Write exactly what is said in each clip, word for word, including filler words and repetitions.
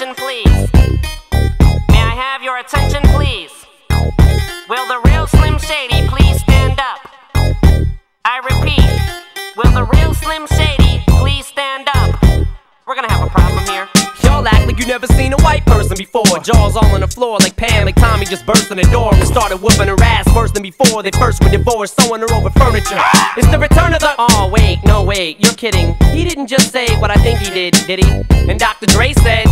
attention, please? May I have your attention, please? Will the real Slim Shady please stand up? I repeat, will the real Slim Shady please stand up? We're gonna have a problem here. Y'all act like you never seen a white person before. Jaws all on the floor like Pam, like Tommy just burst in the door and started whooping her ass worse than before. They first were divorced, sewing her over furniture. It's the return of the— oh wait, no wait, you're kidding. He didn't just say what I think he did, did he? And Doctor Dre said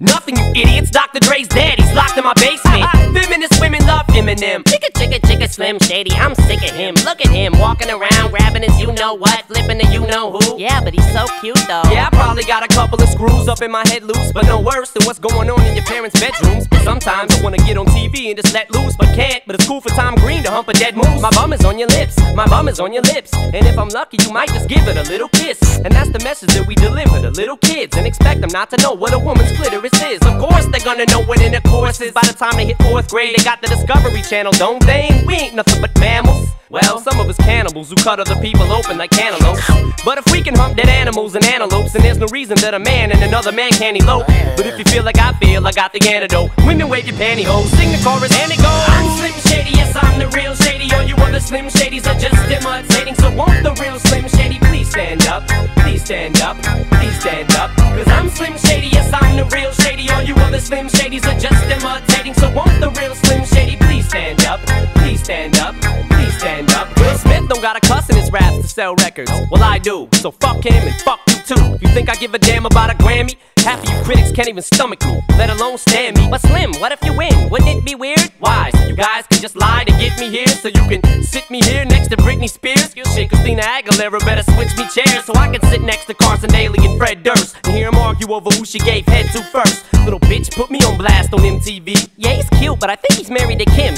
nothing, you idiots. Doctor Dre's dead, he's locked in my basement. Feminist women love Eminem. Chicka, chicka, chicka, Slim Shady, I'm sick of him. Look at him, walking around, grabbing his you-know-what, flipping the you-know-who. Yeah, but he's so cute, though. Yeah, I probably got a couple of screws up in my head loose, but no worse than what's going on in your parents' bedrooms. Sometimes I wanna get on T V and just let loose, but can't. But it's cool for Tom Green to hump a dead moose. My bum is on your lips, my bum is on your lips. And if I'm lucky, you might just give it a little kiss. And that's the message that we deliver to little kids, and expect them not to know what a woman's clitoris is. Of course they're gonna know what intercourse is by the time they hit fourth grade. They got the Discovery Channel, don't they? We ain't nothing but mammals. Well, some of us cannibals who cut other people open like cantaloupes. But if we can hump dead animals and antelopes, then there's no reason that a man and another man can't elope. But if you feel like I feel, I got the antidote. Women wave your pantyhose, sing the chorus and it goes. I'm Slim Shady, yes I'm the real Shady. All you other Slim Shadys are just imitating. So won't the real Slim Shady please stand up? Please stand up, please stand up. Cause I'm Slim Shady, yes I'm the real Shady. All you other Slim Shadys are just imitating. So won't the real Slim Shady please stand up? Please stand up, please stand up. Will Smith don't got a cuss in his raps to sell records. Well I do, so fuck him and fuck you too. You think I give a damn about a Grammy? Half of you critics can't even stomach me, let alone stand me. But Slim, what if you win? Wouldn't it be weird? Why? So you guys can just lie to get me here, so you can sit me here next to Britney Spears? Shit, Christina Aguilera better switch me chairs, so I can sit next to Carson Daly and Fred Durst and hear them argue over who she gave head to first. Little bitch put me on blast on M T V. Yeah, he's cute, but I think he's married to Kim.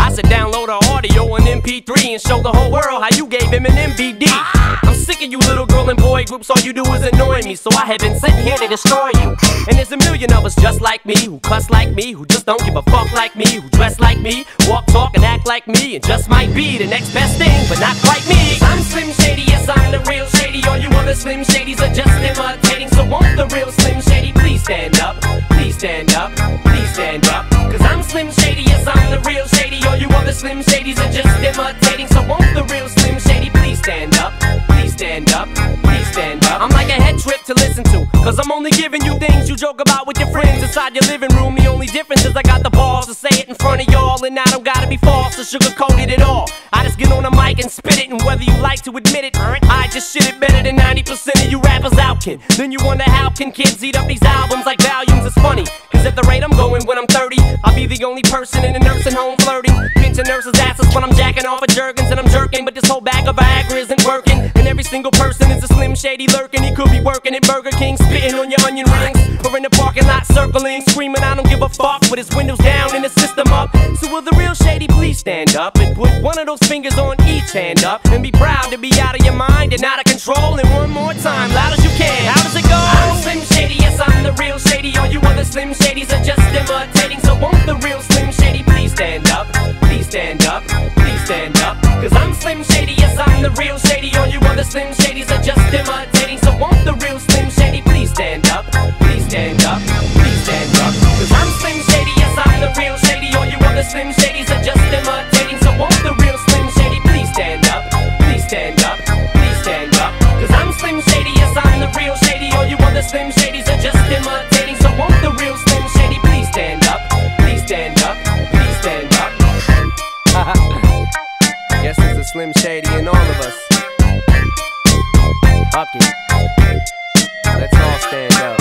I should download her audio on M P three and show the whole world how you gave him an M V D. I'm sick of you little girl and boy groups, all you do is annoy me, so I have been sitting here to destroy you. And there's a million of us just like me, who cuss like me, who just don't give a fuck like me, who dress like me, walk, talk, and act like me, and just might be the next best thing, but not quite me. I'm Slim Shady, yes I'm the real Shady. All you other Slim Shadys are just imitating. So won't the real Slim Shady please stand up? Please stand up, please stand up. Cause I'm Slim Shady, yes I'm the real Shady. All you other Slim Shadys are just imitating. So won't the real Slim Shady please stand up? Please stand up, please stand up. I'm like a head trip to listen to, cause I'm only giving you things you joke about with your friends inside your living room. The only difference is I got the balls to say it in front of y'all, and I don't gotta be false or sugarcoat it at all. I just get on a mic and spit it, and whether you like to admit it, I just shit it better than ninety percent of you rappers out, kid. Then you wonder how can kids eat up these albums like volumes. It's funny, cause at the rate I'm going when I'm thirty, I'll be the only person in a nursing home flirting, pinching nurses' asses when I'm jacking off of Jergens and I'm jerking. But this whole bag of Viagra isn't working, and every single person is a Slim Shady lurking. He could be working at Burger King, spitting on your onion rings, or in the parking lot circling, screaming I don't give a fuck, with his windows down and his system up. So will the real Shady please stand up, and put one of those fingers on each hand up, and be proud to be out of your mind and out of control. And one more time, loud as you can, how does it go? I'm Slim Shady, yes I'm the real Shady. All you other Slim Shadys are just imitating. So won't the real Slim Shady please stand up? Please stand up, please stand up. Cause I'm Slim Shady, yes I'm the real Shady. All you other Slim Shadys are just imitating. So won't the real Slim Shady please stand up? Please stand up, please stand up. Cause I'm Slim Shady, yes I'm the real Shady. All you other Slim Shadys are just imitating. So won't the real Slim Shady please stand up? Please stand up, please stand up. Cause I'm Slim Shady, yes I'm the real Shady. All you other Slim Shadys are just imitating. So won't the real Slim Shady please stand up? Please stand up, please stand up. Guess there's a Slim Shady in all of us. Okay, let's all stand up.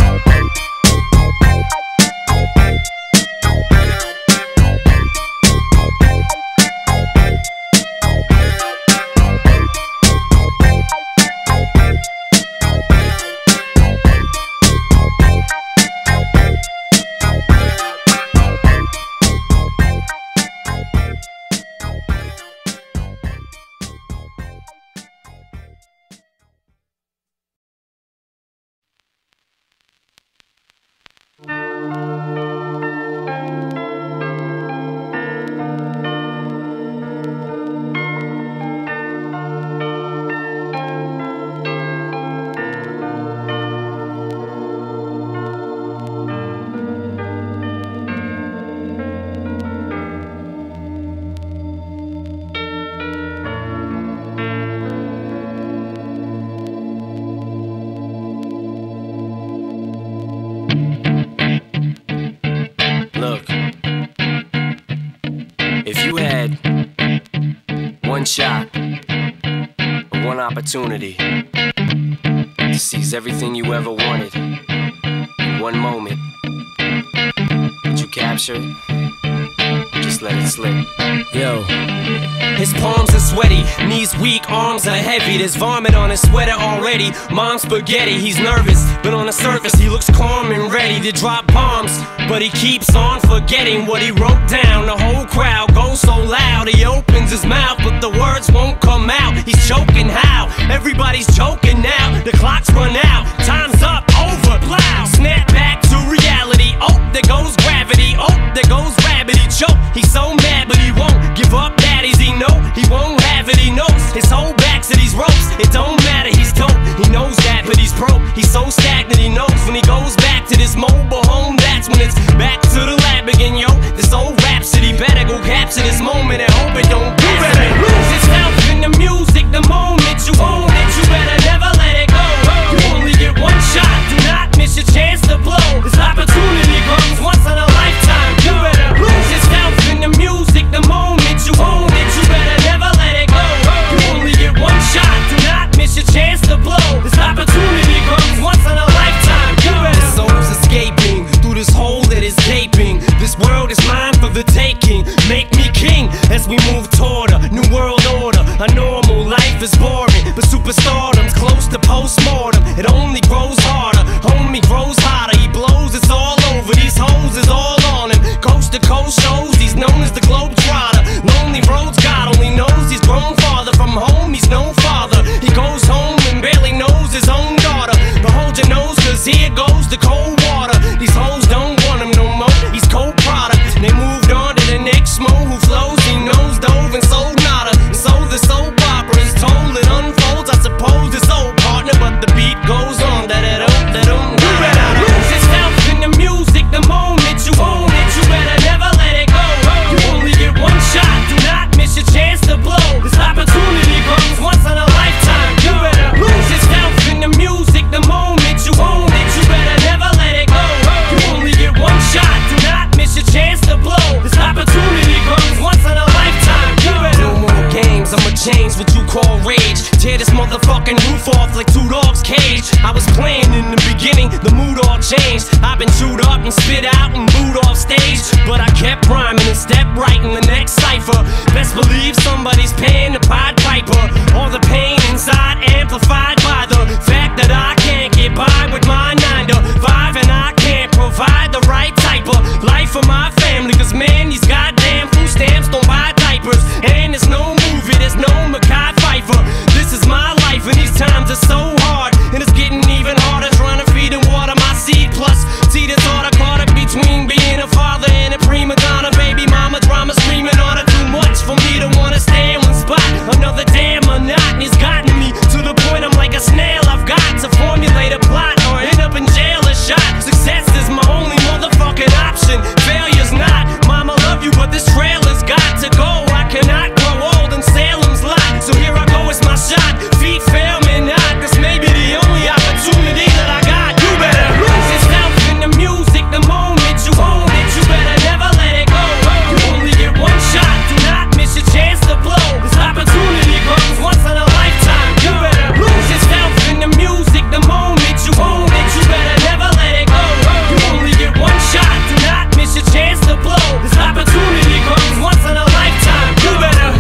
one shot, one opportunity to seize everything you ever wanted in one moment. Did you capture it? Just let it slip. Yo. His palms are sweaty, knees weak, arms are heavy. There's vomit on his sweater already. Mom's spaghetti, he's nervous, but on the surface he looks calm and ready to drop bombs. But he keeps on forgetting what he wrote down. The whole crowd goes so loud. He opens his mouth, but the words won't come out. He's choking how? Everybody's choking now. The clock's run out, time's up, over, plow. Snap back to reality. Oh, there goes gravity. Oh, there goes rabbit. He choke. He's so mad, but he won't give up. Daddies, he know he won't have it. He knows his whole back to these ropes. It don't matter. He's dope. He knows that, but he's broke. He's so stagnant. He knows when he goes back to this mobile home. That's when it's back to the lab again, yo. This old rhapsody better go capture this moment and hope it don't do better. It lose itself in the music. The moment you own it, you better never let it go. You only get one shot. Do not miss your chance to blow. This opportunity comes once in a lifetime. You better lose yourself in the music. The moment you own it, you better never let it go. You only get one shot. Do not miss your chance to blow. This opportunity comes once in a lifetime. You better. Soul's escaping through this hole that is gaping. This world is mine for the taking. Make me king as we move toward a new world order. A normal life is boring, but superstardom's close to postmortem. It only grows harder. Homie grows hotter. He blows. It's all over. These hoes is all on him. Coast to coast shows. He's known as the globetrotter. Lonely roads. God only knows he's grown farther from home. He's no father. He goes home and barely knows his own daughter. But hold your nose, 'cause here goes the cold water. These hoes don't want him no more. He's cold product. They moved on to the next mo who flows. He knows dove and sold nada. So the soap opera is told. It unfolds. I suppose it's old partner, but the beat goes on. That it don't, that don't. You better lose yourself in the music. The moment you own it, you better never let it go. You only get one shot. Do not miss your chance to blow. This opportunity comes once in a lifetime. You better lose yourself in the music. The moment you own it, you better never let it go. You only get one shot. Do not miss your chance to blow. This opportunity comes once in a lifetime. You better. No more games. I'ma change what you call rage. Tear this motherfucking roof off like two dogs' cage. I was playing in the beginning, the mood all changed. I've been chewed up and spit out and booed off stage, but I kept rhyming and stepped right in the next cipher. Best believe somebody's paying the Pied Piper. All the pain inside amplified by the fact that I can't get by with my nine to five, and I can't provide the right type of life for my family. 'Cause man, these goddamn food stamps don't buy diapers. And there's no movie, there's no Mackay Pfeiffer. This is my life and these times are so hard, and it's getting even harder trying to feed and water my seed. Plus, see the thought I caught up between being a father and a prima donna. Baby mama drama screaming on her too much for me to want to stay in one spot. Another damn monotony's gotten me to the point I'm like a snail. I've got to formulate a plot or end up in jail or shot. Success is my only motherfucking option. Failure's not. Mama love you, but this trailer's got to go. I cannot grow old in Salem's Lot. So here I go, it's my shot. Feet fail me not. This may be the only opportunity that I got. You better lose yourself in the music. The moment you own it, you better never let it go. You only get one shot. Do not miss your chance to blow. This opportunity comes once in a lifetime. You better lose yourself in the music. The moment you own it, you better never let it go. You only get one shot. Do not miss your chance to blow. This opportunity comes once in a lifetime. You better.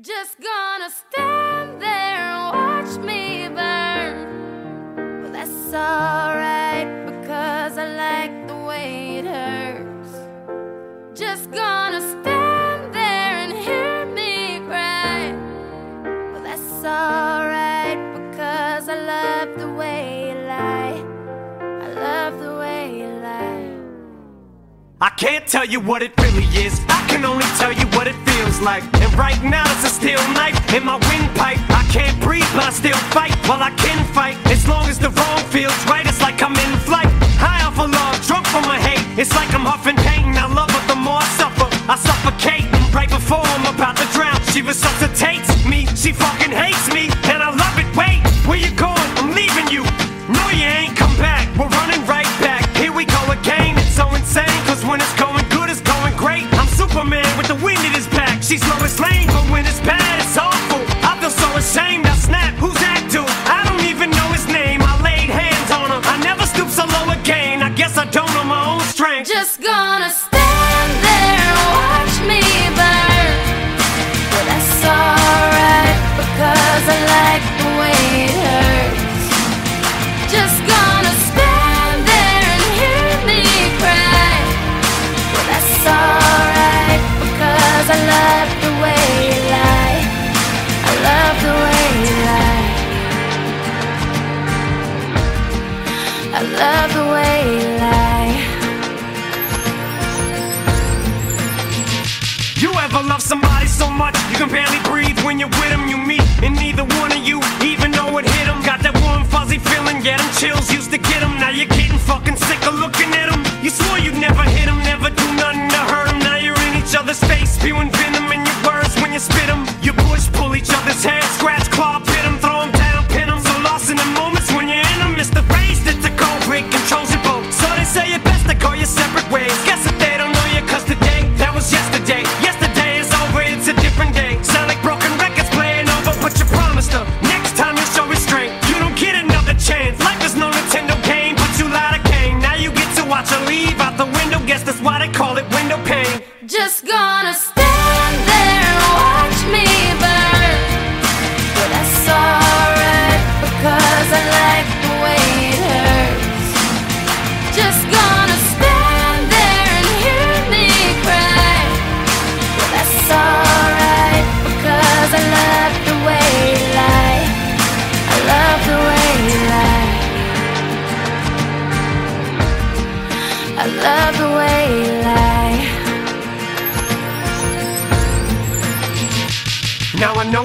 Just gonna stand there and watch me burn. Well, that's alright because I like the way it hurts. Just gonna it's alright, because I love the way you lie. I love the way you lie. I can't tell you what it really is, I can only tell you what it feels like. And right now it's a steel knife in my windpipe. I can't breathe but I still fight, well I can fight. As long as the wrong feels right, it's like I'm in flight. High off of love, drunk from my hate. It's like I'm huffing pain, I love her the more I suffer. I suffocate, and right before I'm about to drown, she resuscitates me, she fucking hates me, and I love it. Wait, where you going? I'm leaving you. No, you ain't come back, we're running right back. Here we go again, it's so insane, cause when it's going good, it's going great. I'm Superman with the wind in his back. She's Lois Lane, but when it's bad, it's awful. I feel so ashamed, I snap, who's that dude? I don't even know his name, I laid hands on him. I never stoop so low again, I guess I don't know my own strength. Just gonna stand there and watch me burn, but that's alright, because I like the way it hurts. Just gonna stand there and hear me cry, but that's alright, because I love the way you lie. I love the way you lie. I love the way you lie. You ever love somebody so much you can barely breathe? When you're with them you meet, and neither one of you even know it hit them. Got that warm fuzzy feeling, yeah, them chills used to get them. Now you're getting fucking sick of looking at them. You swore you'd never hit them, never do nothing to hurt them. Now you're in each other's face, spewing venom in your words when you spit them. You push, pull each other's hair, scratch, claw, pit them, throw them down, pin them. So lost in the moments when you're in them, it's the race that the cold break controls your boat. So they say it best to go your separate ways. Guess if they don't know you, cause today, that was yesterday. Guess that's why they call it window pane. Just gonna stand there and watch me burn, but that's alright, because I like the way it hurts. Just gonna stand there and hear me cry, but that's alright, because I love the way you lie. I love the way you lie. I love the way you lie. Now I know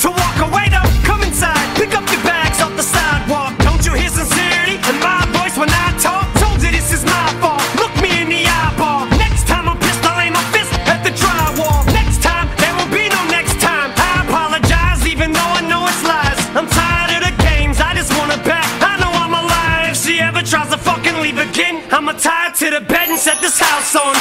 to walk away though. Pick up your bags off the sidewalk. Don't you hear sincerity in my voice when I talk? Told you this is my fault. Look me in the eyeball. Next time I'm pissed, I'll aim my fist at the drywall. Next time, there will be no next time. I apologize even though I know it's lies. I'm tired of the games, I just want her back. I know I'm alive. If she ever tries to fucking leave again, I'ma tie her to the bed and set this house on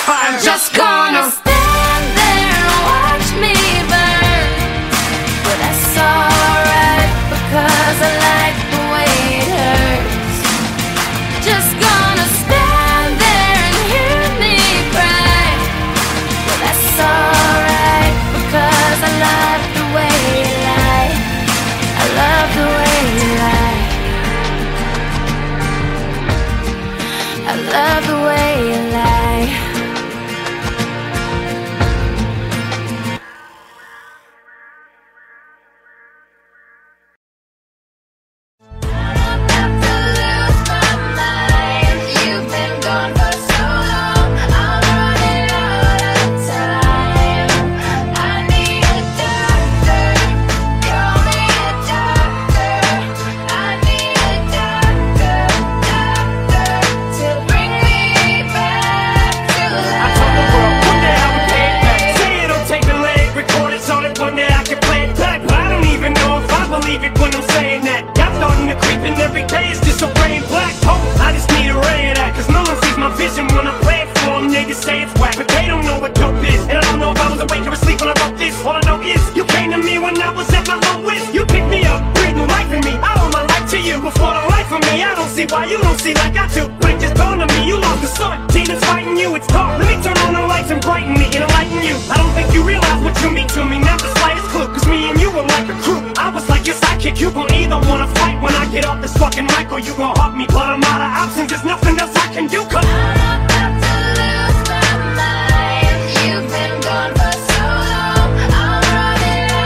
to me, to me, not the slightest clue. Cause me and you were like a crew. I was like your sidekick, you gon' either wanna fight when I get off this fucking mic, or you gon' hug me. But I'm out of options, there's nothing else I can do. Cause I'm about to lose my mind. You've been gone for so long, I'm running out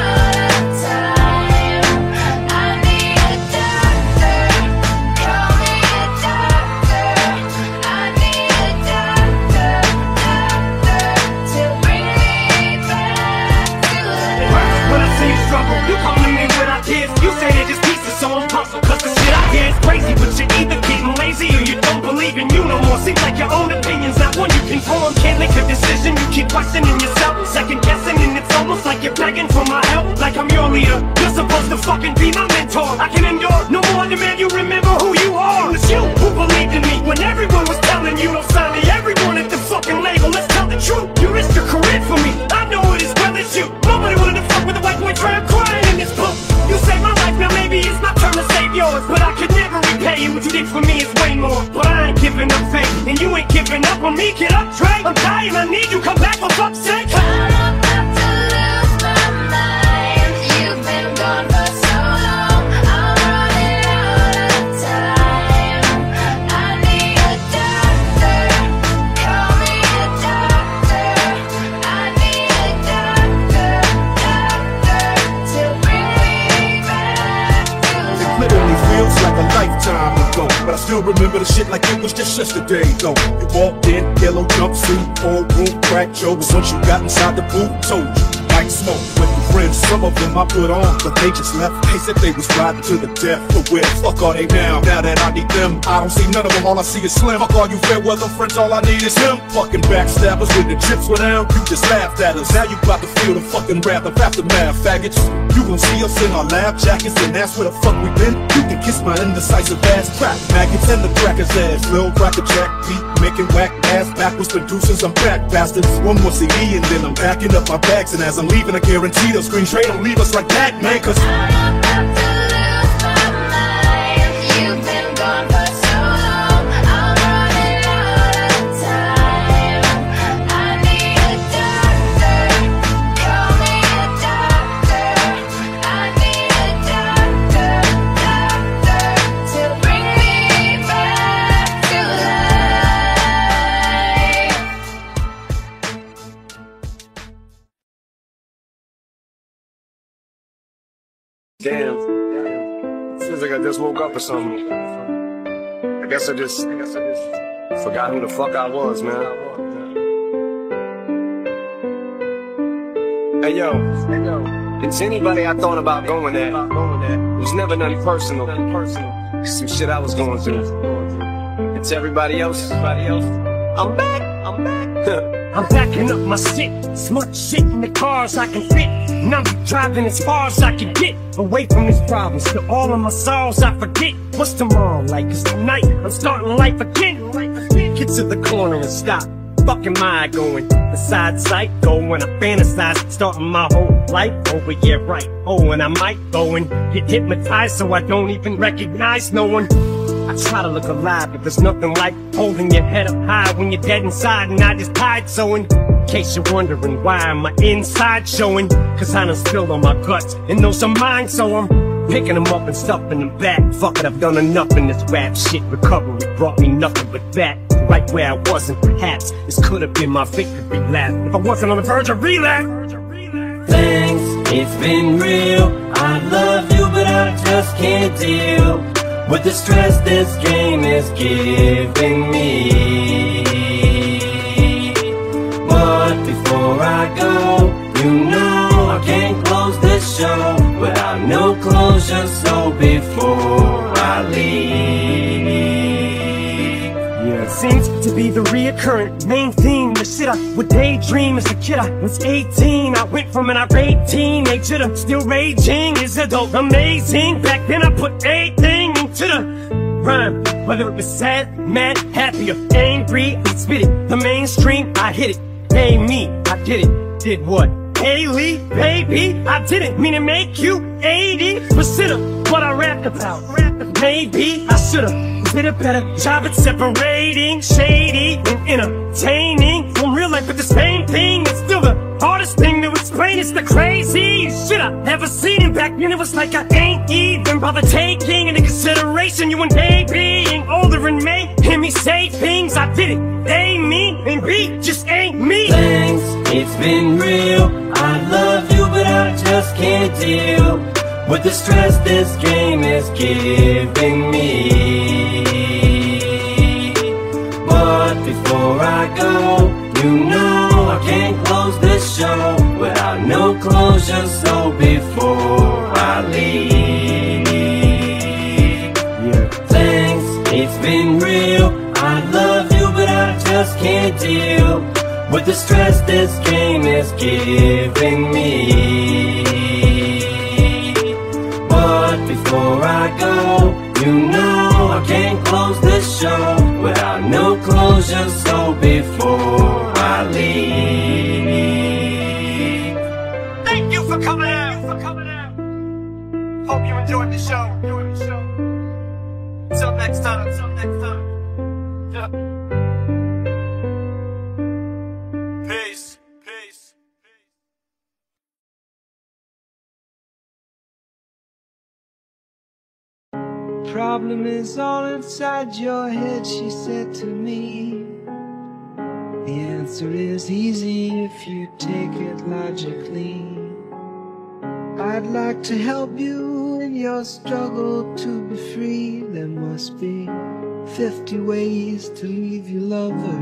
of time. I need a doctor, call me a doctor. I need a doctor, doctor, to bring me back to life. When I see you struggle, you calling me with ideas. You say they're just pieces, so I'm puzzled. Cause the shit I hear is crazy, but you're either getting lazy or you don't believe in you no more. Seems like your own opinion's not one you can form. Can't make a decision, you keep questioning yourself, second guessing, and it's almost like you're begging for my help. Like I'm your leader, you're supposed to fucking be my mentor. I can endure no more, I demand you remember who you are. It's you who believed in me when everyone was telling you no sign to everyone at the fucking label. Let's tell the truth, you risked your career for me, I know it as well as you. Nobody wanted to fuck with a white boy trying crying in this book. You saved my life, now maybe it's my turn to save yours. But I could never repay you, what you did for me is way more. But I ain't giving up faith, and you ain't giving up on me. Get up, Dre, I'm dying, I need you, come back for fuck's sake. I'm about to lose my mind. You've been gone for so long, I'm running out of time. I need a doctor, call me a doctor. I need a doctor, doctor, to bring me back to life. It literally feels like a lifetime ago, but I still remember the shit like it was just yesterday though. You walked in, yellow jumpsuit, whole room, crack jokes. Once you got inside the booth, told you, like smoke with your friends. Some of them I put on, but they just left. They said they was riding to the death. But where the fuck are they now? Now that I need them, I don't see none of them, all I see is Slim. Fuck all you fair weather friends, all I need is him. Fucking backstabbers when the chips were down, you just laughed at us. Now you about to feel the fucking wrath of aftermath, faggots. You gon' see us in our lab jackets, and that's where the fuck we been. You can kiss my indecisive ass, crack maggots and the crackers ass. Lil' cracker jack, beat making whack ass backwards producers, I'm back bastards. One more C D and then I'm packing up my bags, and as I'm leaving I guarantee they'll screen trade. Don't leave us like that, man, cause I'm about to lose my mind. You've been gone for so long, I'm running out of time. I need a doctor, call me a doctor. I need a doctor, doctor, to bring me back to life. Damn. Damn. Seems like I just woke up or something. I guess I just, I guess I just forgot who the fuck I was, man. Hey yo, hey yo. It's anybody I thought about going at. It was never nothing personal. Some shit I was going through. It's everybody else. Everybody else. I'm back. I'm back. I'm packing up my shit, smut shit in the cars I can fit. And I'm driving as far as I can get away from these problems. To all of my sorrows I forget. What's tomorrow like? Cause tonight I'm starting life again. Get to the corner and stop. Fucking my going besides psycho when I fantasize starting my whole life over. Yeah, right. Oh, and I might go and get hypnotized so I don't even recognize no one. I try to look alive, but there's nothing like holding your head up high when you're dead inside. And I just hide, so in case you're wondering why am I inside showing, cause I done spilled on my guts, and those are mine, so I'm picking them up and stuffing them back. Fuck it, I've done enough in this rap shit. Recovery brought me nothing but that. Right where I was, and perhaps this could have been my victory lap if I wasn't on the verge of relapse. Thanks, it's been real. I love you, but I just can't deal with the stress this game is giving me. But before I go, you know I can't close this show without no closure. So before I leave, yeah, it seems to be the reoccurrent main theme. The shit I would daydream as a kid. I was eighteen, I went from an irate teenager to still raging is adult amazing. Back then I put everything to the rhyme, whether it was sad, mad, happy, or angry, I spit it. The mainstream, I hit it. Hey me, I did it. Did what? Haley, baby, I didn't mean to make you eighty percent of what I rapped about. Maybe I should've did a better job at separating shady and entertaining from real life, but the same thing. It's still the hardest thing to explain. Is is the craziest shit I've ever seen. And back then it was like I ain't even bother taking into consideration you and they being older and may hear me say things I didn't. They mean and be just ain't me. Thanks, it's been real. I love you but I just can't deal with the stress this game is giving me. But before I go, you know I can't close this show without no closure, so before I leave, yeah. Thanks, it's been real. I love you, but I just can't deal with the stress this game is giving me. But before I go, you know I can't close this show without no closure, so before I leave. Thank you for coming out, for coming out. Hope you enjoyed the show, enjoyed the show. Till next time, till next time. Yeah. Peace. Problem is all inside your head, she said to me. The answer is easy if you take it logically. I'd like to help you in your struggle to be free. There must be fifty ways to leave your lover.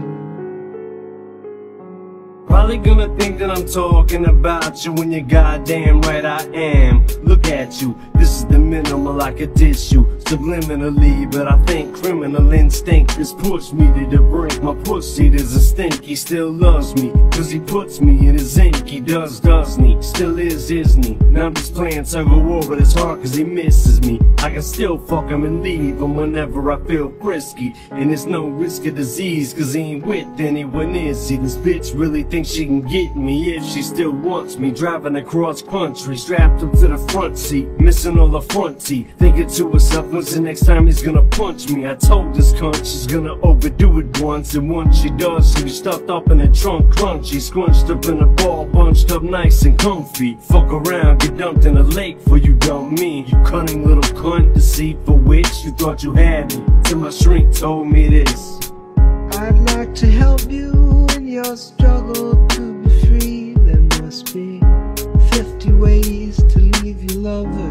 Probably gonna think that I'm talking about you when you're goddamn right I am. Look at you, this is the minimal I could diss you subliminally, but I think criminal instinct has pushed me to the brink. My pussy doesn't stink, he still loves me, cause he puts me in his ink. He does, doesn't he? Still is, isn't he? Now I'm just playing tug of war, but it's hard cause he misses me. I can still fuck him and leave him whenever I feel frisky, and there's no risk of disease cause he ain't with anyone, is he? This bitch really thinks she can get me if she still wants me. Driving across country, strapped up to the front seat, missing all the front teeth. Thinking to herself, when's the next time he's gonna punch me? I told this cunt she's gonna overdo it once, and once she does, she'll be stuffed up in a trunk, crunchy, scrunched up in a ball, bunched up nice and comfy. Fuck around, get dumped in a lake before you dump me. You cunning little cunt, deceitful witch, you thought you had me till my shrink told me this. I'd like to help you in your struggle to be free. There must be fifty ways to leave your lover.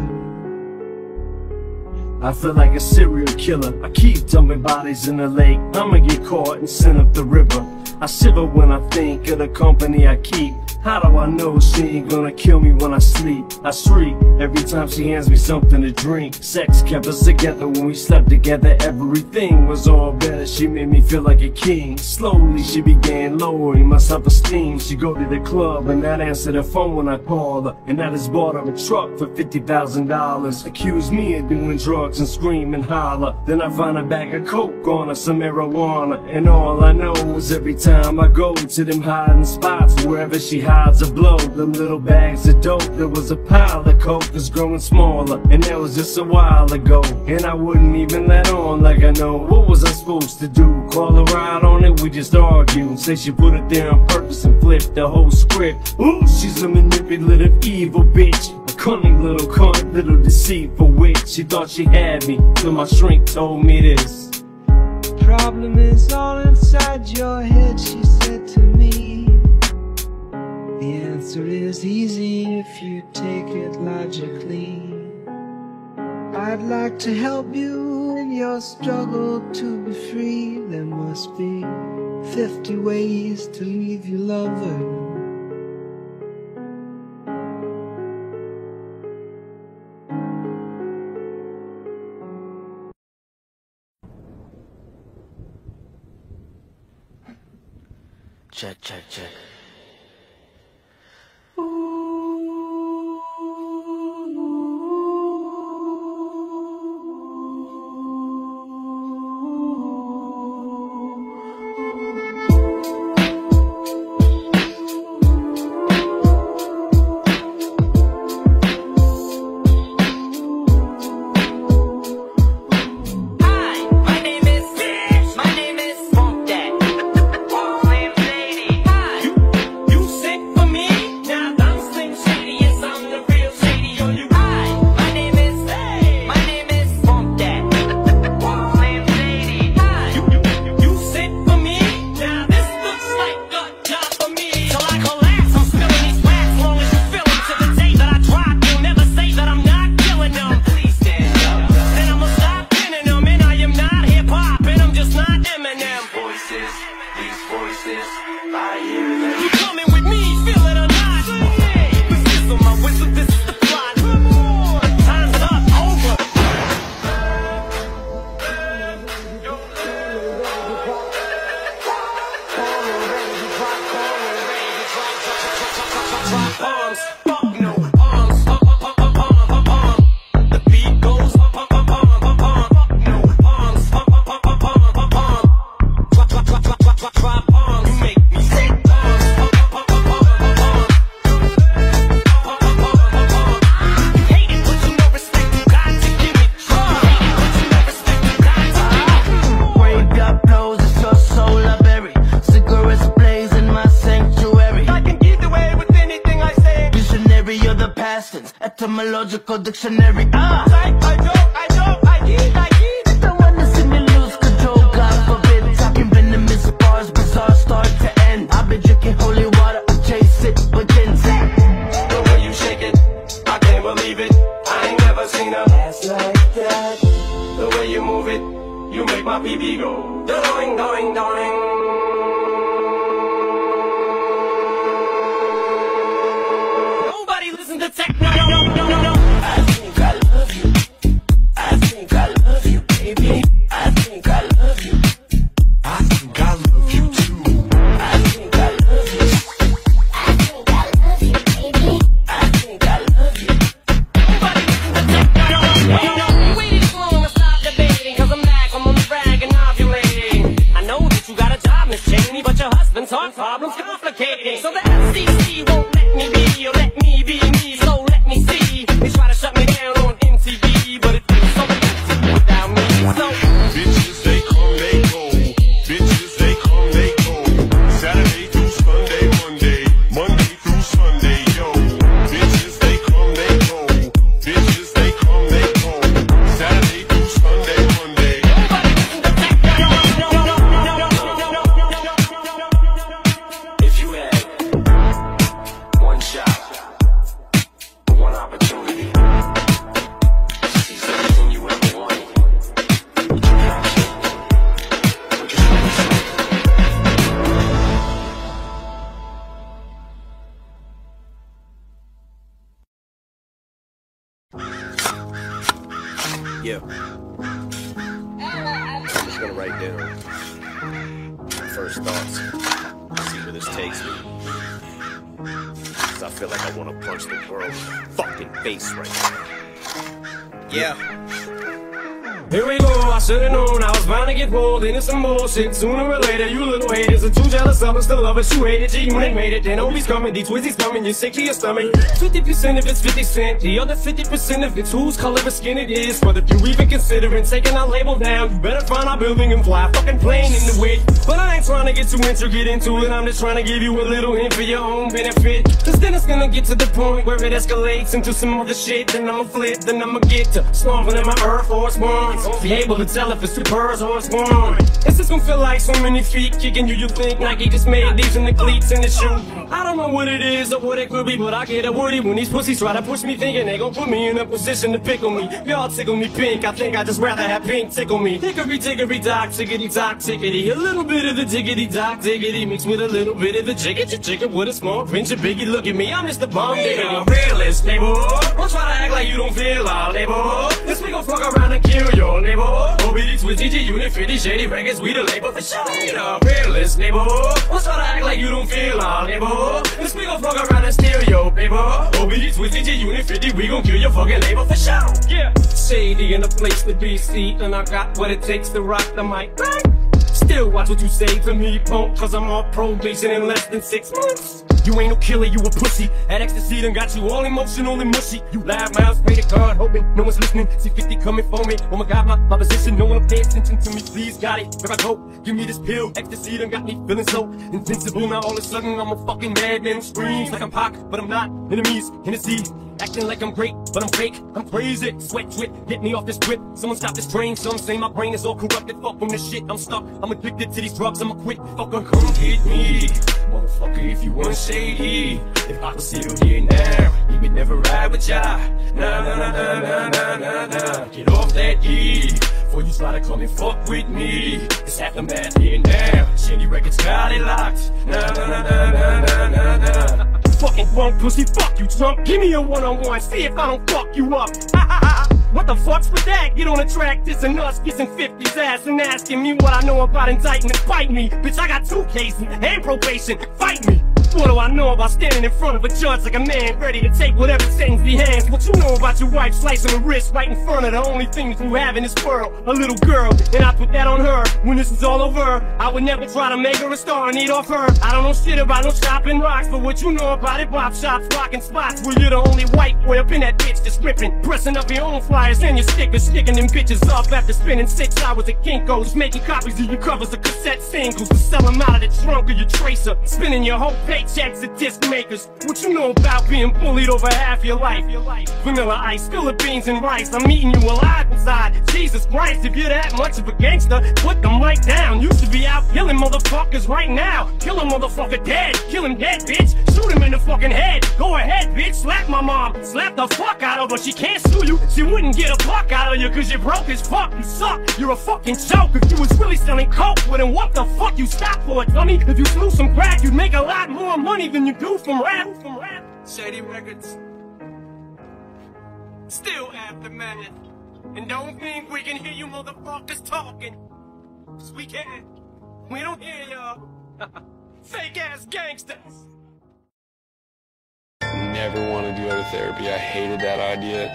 I feel like a serial killer. I keep dumping bodies in the lake. I'ma get caught and sent up the river. I shiver when I think of the company I keep. How do I know she ain't gonna kill me when I sleep? I shriek every time she hands me something to drink. Sex kept us together when we slept together. Everything was all better, she made me feel like a king. Slowly she began lowering my self-esteem. She go to the club and not answer the phone when I call her, and I just bought her a truck for fifty thousand dollars. Accuse me of doing drugs and scream and holler. Then I find a bag of coke on her, some marijuana. And all I know is every time I go to them hiding spots, wherever she hides a blow, them little bags of dope. There was a pile of coke that's growing smaller, and that was just a while ago. And I wouldn't even let on like I know. What was I supposed to do? Call her out on it? We just argued. Say she put it there on purpose and flipped the whole script. Ooh, she's a manipulative evil bitch, a cunning little cunt, little deceitful witch. She thought she had me till my shrink told me this. The problem is all inside your head, she said to me. The answer is easy if you take it logically. I'd like to help you in your struggle to be free. There must be fifty ways to leave your lover. Check, check, check. etymological dictionary. Ah, uh. I, I don't, I don't, I need, I need. Don't wanna see me lose control, God forbid. Talking venomous bars, bizarre start to end. I've been drinking holy water, I chase it, begins. The way you shake it, I can't believe it. I ain't never seen a ass like that. The way you move it, you make my P B go. Doing, doing, doing. The techno, no, no, no, no. I think I love you. I think I love you, baby. I think I love you. I think I love you too. I think I love you. I think I love you, baby. I think I love you. Everybody listen to techno, no, no, no. Waiting for long to stop debating, 'cause I'm back, I'm on the rag and ovulating. I know that you got a job, Miss Cheney, but your husband's heart problem's complicating. So the F C C won't let me be, or let me be. They try to shut me down on M T V, but it feels so empty without me. So bitches, they come, they go. Bitches, they come, they go. Saturday through Sunday, Monday, Monday through Sunday, yo. Bitches, they come, they go. Bitches, they come, they go. Saturday through Sunday, Monday. If you had one shot, one opportunity. She's everything you ever wanted. Would you pass it? Would you pass it? Yeah. I'm just gonna write down my first thoughts. See where this takes me. Cause I feel like I wanna punch the world in the fucking face right now. Yeah. Here we go, I should've known I was bound to get pulled into some bullshit sooner or later. You little haters are too jealous of us to love us. You hate it, you ain't made it. Then Obi's coming, these Twizzy's coming, you're sick to your stomach. fifty percent of it's fifty cent, the other fifty percent of it's whose color of skin it is. But if you even considering taking our label down, you better find our building and fly a fucking plane in the wind. But I ain't trying to get too intricate into it, I'm just trying to give you a little hint for your own benefit. Cause then it's gonna get to the point where it escalates into some other shit. Then I'ma flip, then I'ma get to snorveling in my Air Force Ones. Be able to tell if it's two birds or it's one. It's just gonna feel like so many feet kicking you, you think Nike just made these in the cleats and the shoe. I don't know what it is or what it could be, but I get a woody when these pussies try to push me, thinking they gon' put me in a position to pickle me. Y'all tickle me pink, I think I just rather have pink tickle me. Hickory tickory dock, tickety dock, tickety. A little bit of the diggity dock, diggity mixed with a little bit of the jiggity jiggity with a small pinch of biggie. Look at me, I'm just a bomb digger. I'm realist, neighbor. Don't try to act like you don't feel our label. This we gon' fuck around and kill your neighbor. O B D's with D J Unit, Freddy, Shady Records, we the label for sure. You know, realist, neighbor. Don't try to act like you don't feel our label. This we gon' fuck around and steal your paper. O B D's with D J Unit, Freddy, we gon' kill your fucking label for sure. Yeah. Shady in the place to be seen, and I got what it takes to rock the mic. Still watch what you say to me, punk, 'cause I'm on probation in less than six months. You ain't no killer, you a pussy. That ecstasy done got you all emotional and mushy. You live mouths, pay the card, hoping no one's listening. See fifty coming for me, oh my god, my, my position. No one pay attention to me, please, got it. Here I go, give me this pill. Ecstasy done got me feeling so invincible. Now all of a sudden I'm a fucking madman. Screams like I'm Pac, but I'm not. Enemies, Hennessy, acting like I'm great, but I'm fake, I'm crazy. Sweat drip, get me off this trip. Someone stop this train, some say my brain is all corrupted. Fuck from this shit, I'm stuck, I'm addicted to these drugs. I'ma quit, fucker, come get me. Motherfucker, if you weren't shady, if I was still here now, you would never ride with ya. Nah, nah, nah, nah, nah, nah, nah, nah. Get off that E, before you try to come and fuck with me. It's half the math here now, Shady Records got it locked. Nah, nah, nah, nah, nah, nah, nah, nah. Fucking wrong pussy, fuck you, Trump. Give me a one-on-one, see if I don't fuck you up. Ha ha ha. What the fuck's with that? Get on a track, this and us, kissing fifties ass and asking me what I know about indictments. Bite me, bitch, I got two cases and probation. Fight me. What do I know about standing in front of a judge like a man, ready to take whatever sentence he hands? What you know about your wife slicing her wrist right in front of the only thing that you have in this world, a little girl, and I put that on her. When this is all over, I would never try to make her a star and eat off her. I don't know shit about no shopping rocks, but what you know about it, pop shops, rocking spots, where you're the only white boy up in that bitch that's ripping, pressing up your own flyers and your stickers, sticking them bitches up after spending six hours at Kinko's, making copies of your covers of cassette singles, to sell them out of the trunk of your tracer, spinning your whole page jacks at disc makers. What you know about being bullied over half your life? Vanilla Ice, Philippines and rice. I'm eating you alive inside. Jesus Christ, if you're that much of a gangster, put them right down. You should be out killing motherfuckers right now. Kill a motherfucker dead. Kill him dead, bitch. Shoot him in the fucking head. Go ahead, bitch. Slap my mom. Slap the fuck out of her. She can't sue you. She wouldn't get a fuck out of you because you're broke as fuck. You suck. You're a fucking joke. If you was really selling coke, well then what the fuck you stop for, dummy? If you slew some crack, you'd make a lot more money than you do from rap. From rap. Shady Records. Still aftermath. And don't think we can hear you motherfuckers talking. Cause we can't. We don't hear y'all. Fake ass gangsters. Never wanted to go to therapy. I hated that idea.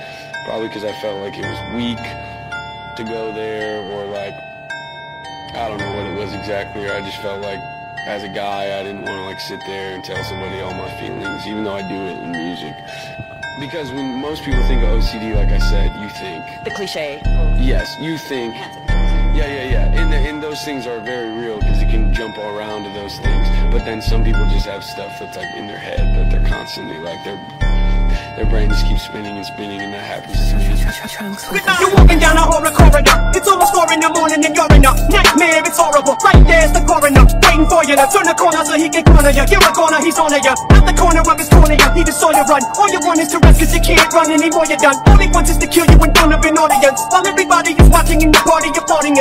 Probably because I felt like it was weak to go there, or like, I don't know what it was exactly. I just felt like, as a guy, I didn't want to like sit there and tell somebody all my feelings, even though I do it in music. Because when most people think of O C D, like I said, you think the cliche. Yes, you think. Yeah, yeah, yeah. And, the, and those things are very real because you can jump all around to those things. But then some people just have stuff that's like in their head that they're constantly like their their brain just keeps spinning and spinning, and that happens to me. You're walking down a horror corridor. It's almost four in the morning and you're in a nightmare. It's horrible. Right there's the coroner waiting for you to turn the corner so he can corner you. You're a corner, he's on to you. At the corner of his corner, you need to saw you run. All you want is to rest because you can't run anymore. You're done. All he wants is to kill you in front of an audience. While everybody is watching in the party, you're partying.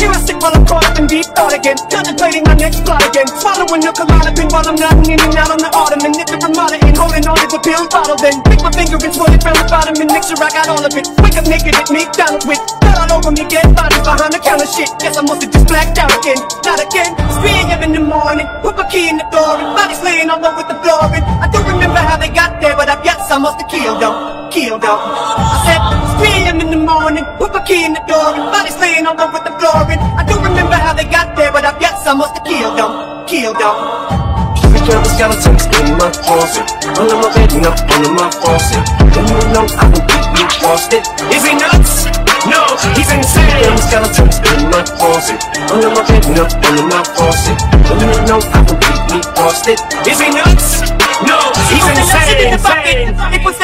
Here I sit while I'm caught up in deep thought again, contemplating my next plot again, swallowing your Klonopin while I'm nodding in and out on the ottoman. If the Ramada ain't holding on, it's a pill bottle then. Pick my finger and swirl it round the bottom and mixture, I got all of it. Wake up naked at McDonald's with blood all over me, dead bodies behind the counter shit. Guess I must have just blacked out again, not again. It's three a m in the morning, put my key in the door and bodies laying all over the floor. And I don't remember how they got there, but I guess I must have killed them, killed them. I said, it's three a m in the morning, put my key in the door and bodies laying all over the floor. I don't remember how they got there, but I guess I must have killed them, killed them. The camera's got a text in my closet, under my bed and up under my faucet. And you know I can keep you frosted. Is he nuts? No, he's insane. The camera's got a text in my closet, under my bed and up under my faucet. And you know I can keep you frosted. Is he nuts? No, he's insane. She put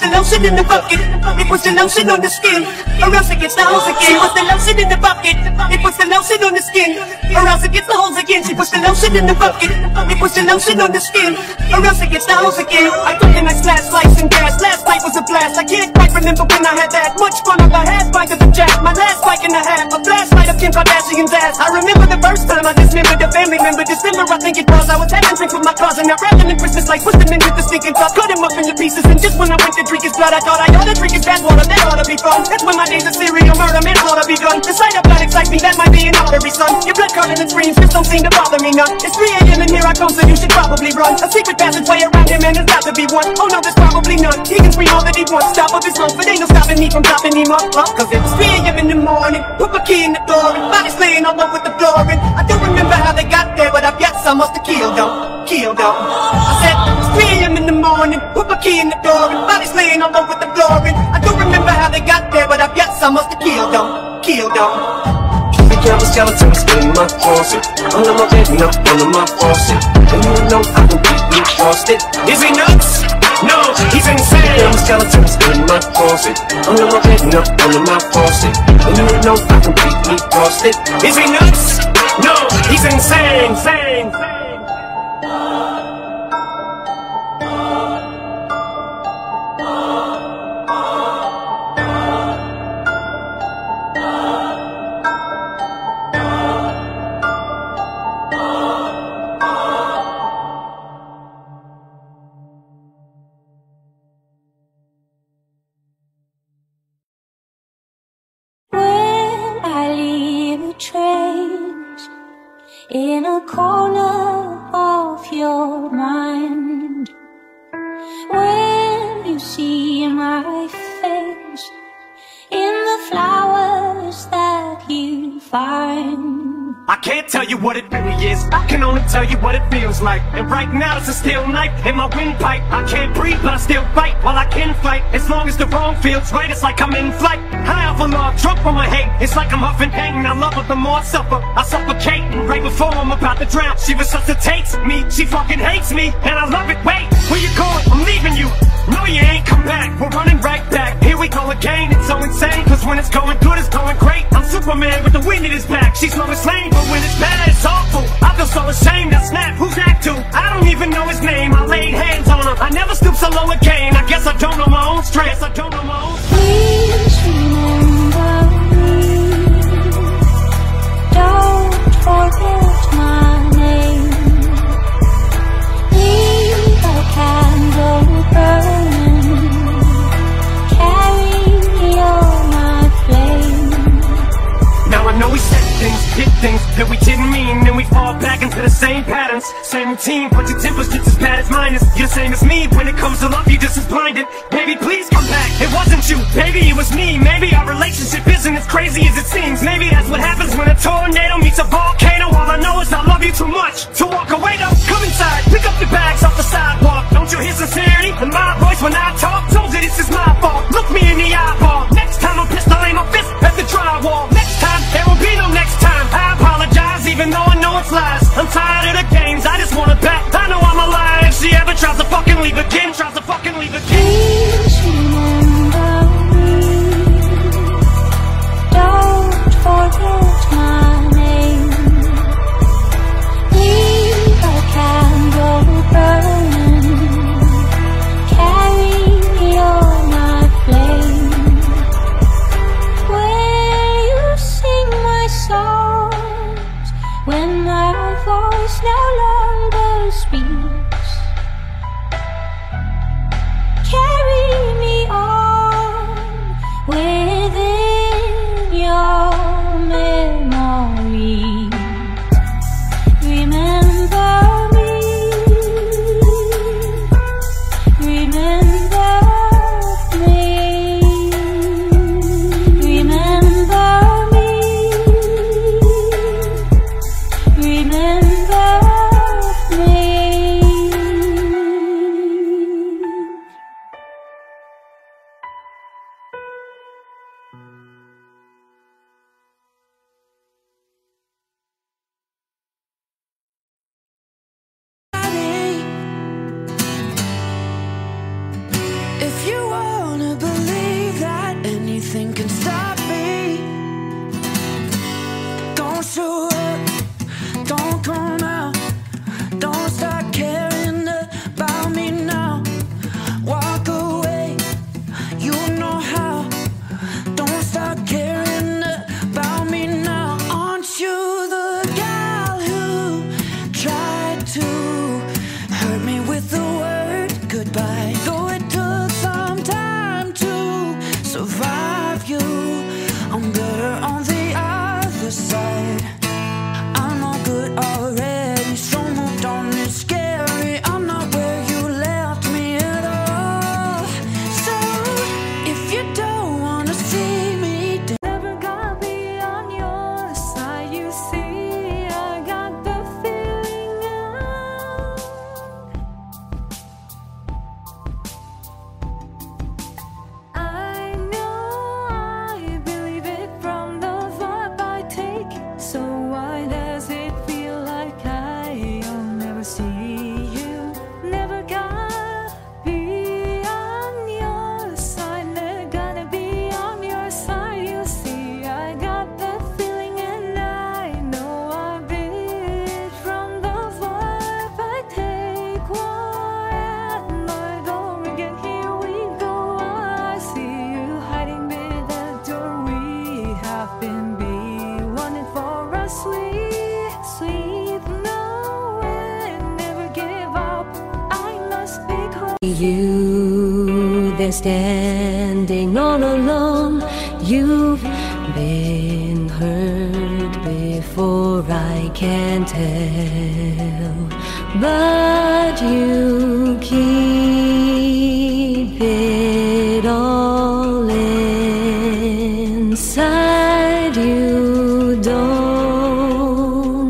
the lotion in the bucket, it puts the lotion on the skin, or else it gets the holes again. She puts the lotion in the bucket, it puts the lotion on the skin, or else it gets the holes again. She puts the lotion in the bucket, it puts the lotion on the skin, or else it gets the holes again. She puts the lotion in the bucket, it puts the lotion on the skin, or else it gets the hose again. I took the next last lights and gas, last night was a blast. I can't quite remember when I had that much fun of my half bike of the jack, my last bike and a half, a flashlight of Kim Kardashian's ass. I remember the first time I dismembered a family member, December I think it was. I was having drinks with my cousin, I wrapped him in Christmas lights, pushed him in with the stinking top, cut him up into pieces, and just when I went to drink his blood, I thought I ought to drink his bath water. That ought to be fun. That's when my days of serial murder meant ought to be done. The sight of blood excites me, that might be an artery, son. Your blood curdling and screams just don't seem to bother me none. It's three a m and here I come, so you should probably run. A secret passageway around him and there's got to be one. Oh no, there's probably none. He can scream all that he wants, stop up his lungs, but ain't no stopping me from stopping him up, up. Cause it's three a m in the morning, put my key in the door and bodies laying all over the floor. And I don't remember how they got there, but I guess I must have killed them, killed them. I said, it's three a m in the morning, put my key in the door and bodies laying all over the floor. And I don't remember how they got there, but I guess I must have killed them, killed them. The camera's got a text in my closet, under my bed and up under my faucet. And you know I can keep you frosted. Is he nuts? No, he's insane. The camera's got a text in my closet, under my bed and up under my faucet. And you know I can keep you frosted. Is he nuts? No, he's insane, insane, insane. In a corner of your mind, when you see my face in the flowers that you find, I can't tell you what it really is, I can only tell you what it feels like. And right now it's a steel knife in my windpipe. I can't breathe but I still fight while I can fight. As long as the wrong feels right, it's like I'm in flight. High off a log, drunk from my hate. It's like I'm huffing, hanging, I love her the more I suffer. I suffocate, and right before I'm about to drown, she resuscitates me, she fucking hates me, and I love it. Wait, where you going? I'm leaving you. No, you ain't come back, we're running right back. Here we go again, it's so insane, cause when it's going good, it's going great. I'm Superman with the wind in his back. She's Lois Lane, but when it's bad, it's awful. I feel so ashamed, I snap, who's that to? I don't even know his name, I laid hands on him. I never stoop so low again, I guess I don't know my own stress. I don't know my own stress. Please remember me, don't forget my name. Leave a candle burning, hit things that we didn't mean, then we fall back into the same patterns, same routine, but your temper's just as bad as mine is. You're the same as me, when it comes to love you just as blinded. Baby, please come back, it wasn't you, baby, it was me. Maybe our relationship isn't as crazy as it seems. Maybe that's what happens when a tornado meets a volcano. All I know is I love you too much to walk away though. Come inside, pick up your bags off the sidewalk. Don't you hear sincerity in my voice when I talk? Told you this is my fault, look me in the eyeball. Next time I'm pissed, I'll aim my fist at the drywall. Next time, there won't be no next time. I apologize even though I know it's lies. I'm tired of the games, I just want it back. I know I'm a liar. If she ever tries to fucking leave again, tries to fucking leave again. Please remember me, don't forget my name. Leave a candle burning, carry your my flame. Will you sing my song when my voice no longer speaks? Carry me on within your memory. Remember me, remember me, remember you. They're standing all alone. You've been hurt before, I can tell, but you keep it all inside. You don't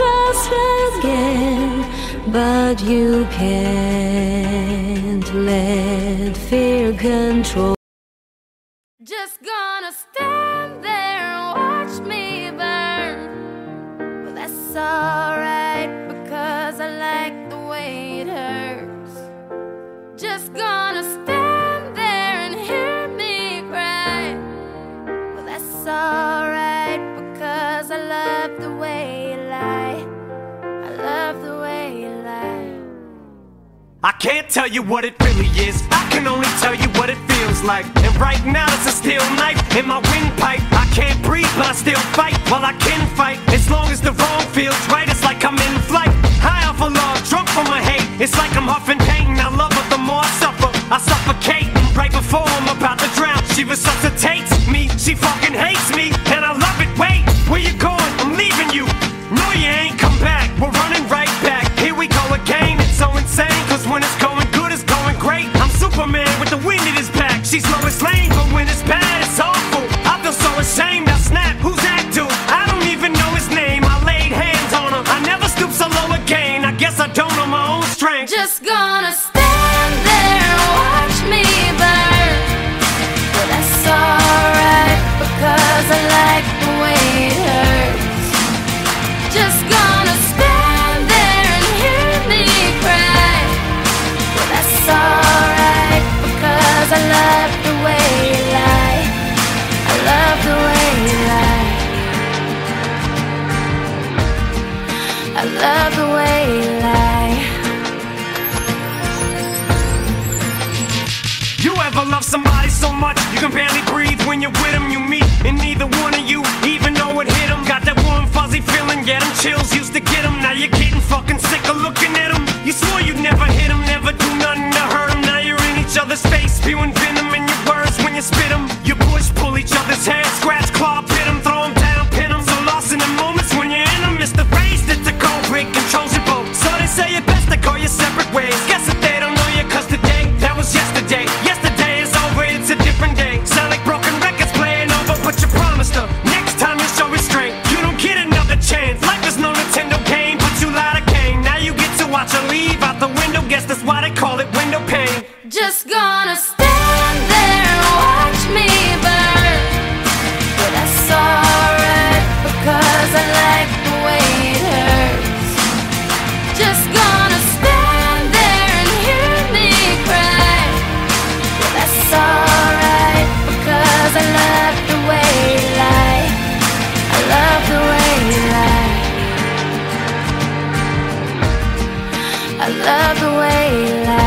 trust again, but you can't let fear control. Just gonna stand there and watch me burn. Well, that's alright, because I like the way it hurts. Just gonna stand there and hear me cry. Well, that's alright, because I love the way you lie. I love the way you lie. I can't tell you what it really is. I can only tell you what it feels like. And right now it's a steel knife in my windpipe. I can't breathe, but I still fight. Well, I can fight as long as the wrong feels right. It's like I'm in flight, high off of love, drunk from my hate. It's like I'm huffing pain. I love her, the more I suffer, I suffocate. Right before I'm about to drown, she resuscitates me. She fucking hates me, and I love it. Wait, where you going? I'm leaving you. No, you ain't come back. We're running right back. Here we go again. It's so insane, 'cause when it's going good, it's going great. I'm Superman with the wind in his back. She's Lois Lane, but when it's bad, it's awful. I feel so ashamed. I snap. Who's that dude? I don't even know his name. I laid hands on her. I never stoop so low again. I guess I don't know my own strength. Just gonna stand there and watch me burn. Well, that's alright, because I like the way it hurts. Just gonna stand there and hear me cry. Well, that's alright, because I love the way you lie. I love the way you lie. I love the way you lie. You ever love somebody so much you can barely breathe? When you're with them, you meet, and neither one of you even know it hit them. Got that warm fuzzy feeling, yeah, them chills used to get them. Now you're getting fucking sick of looking at them. You swore you'd never hit them, never do nothing to hurt them. Now you're in each other's face, spewing venom in your words when you spit them. You push, pull each other's hair, scratch, claw, pit them, throw them down, pin them. So lost in the moments when you're in them, it's the race that the cold break controls your boat. So they say it best to go your separate ways. Guess if they don't know you, 'cause today, that was yesterday. Yesterday is over, it's a different day. Sound like broken records playing over, but you promised her. Next time you show restraint, you don't get another chance. Life is no Nintendo game, but you lied again. Now you get to watch her leave out the window. Guess that's why they call it window pane. Just gonna stand there and watch me burn. But that's alright, because I like the way it hurts. Just gonna stand there and hear me cry. But that's alright, because I love the way you lie. I love the way you lie. I love the way you lie.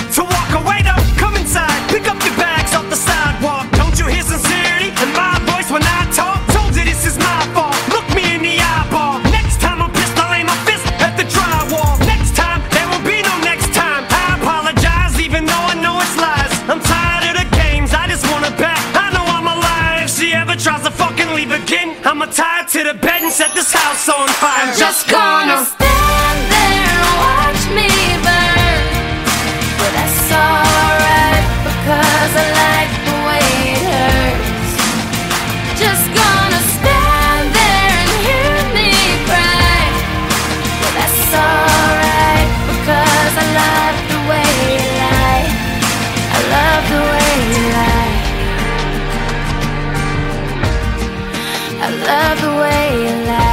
to walk away though. Come inside, pick up your bags off the sidewalk. Don't you hear sincerity in my voice when I talk? Told you this is my fault. Look me in the eyeball. Next time I'm pissed, I'll aim my fist at the drywall. Next time, there will be no next time. I apologize even though I know it's lies. I'm tired of the games, I just want her back. I know I'm alive. If she ever tries to fucking leave again, I'ma tie her to the bed and set this house on fire. I'm just gonna stand there and watch me burn. But that's alright, because I like the way it hurts. Just gonna stand there and hear me cry. Well, that's alright, because I love the way you lie. I love the way you lie. I love the way you lie.